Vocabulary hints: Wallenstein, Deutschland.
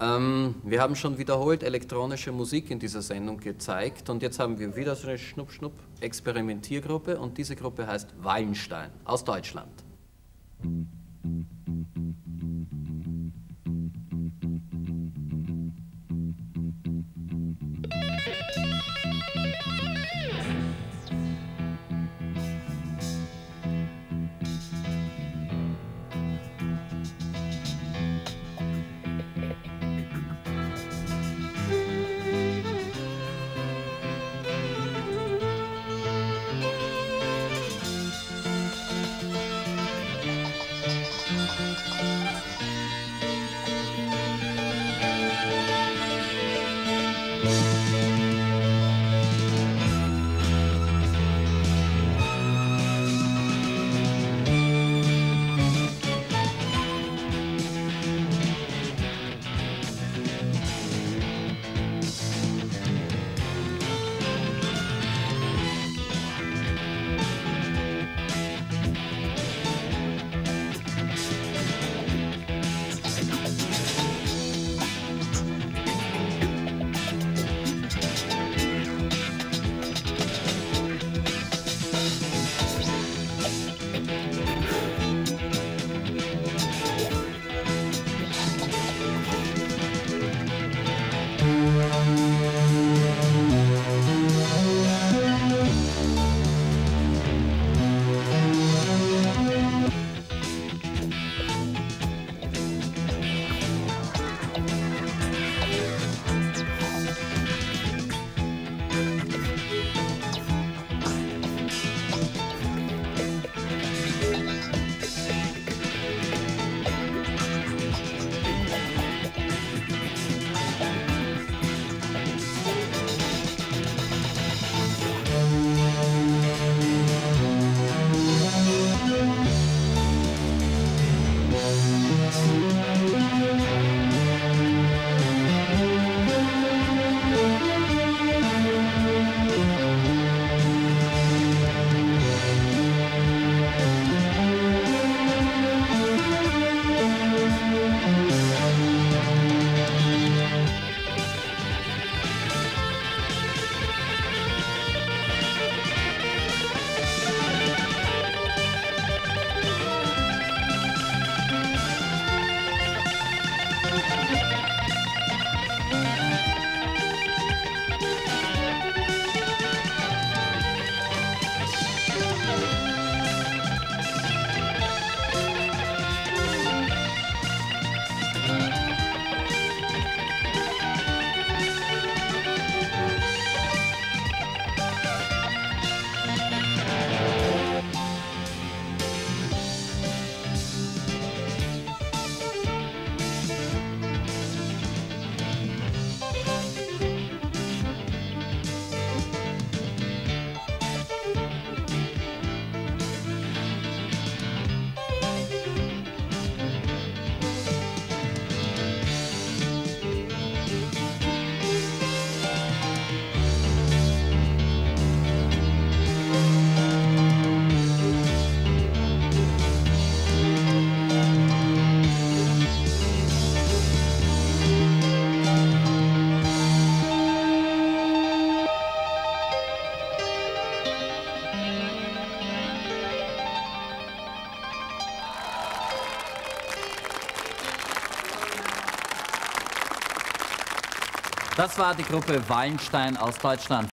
Wir haben schon wiederholt elektronische Musik in dieser Sendung gezeigt und jetzt haben wir wieder so eine Schnupp-Schnupp-Experimentiergruppe und diese Gruppe heißt Wallenstein aus Deutschland. Das war die Gruppe Wallenstein aus Deutschland.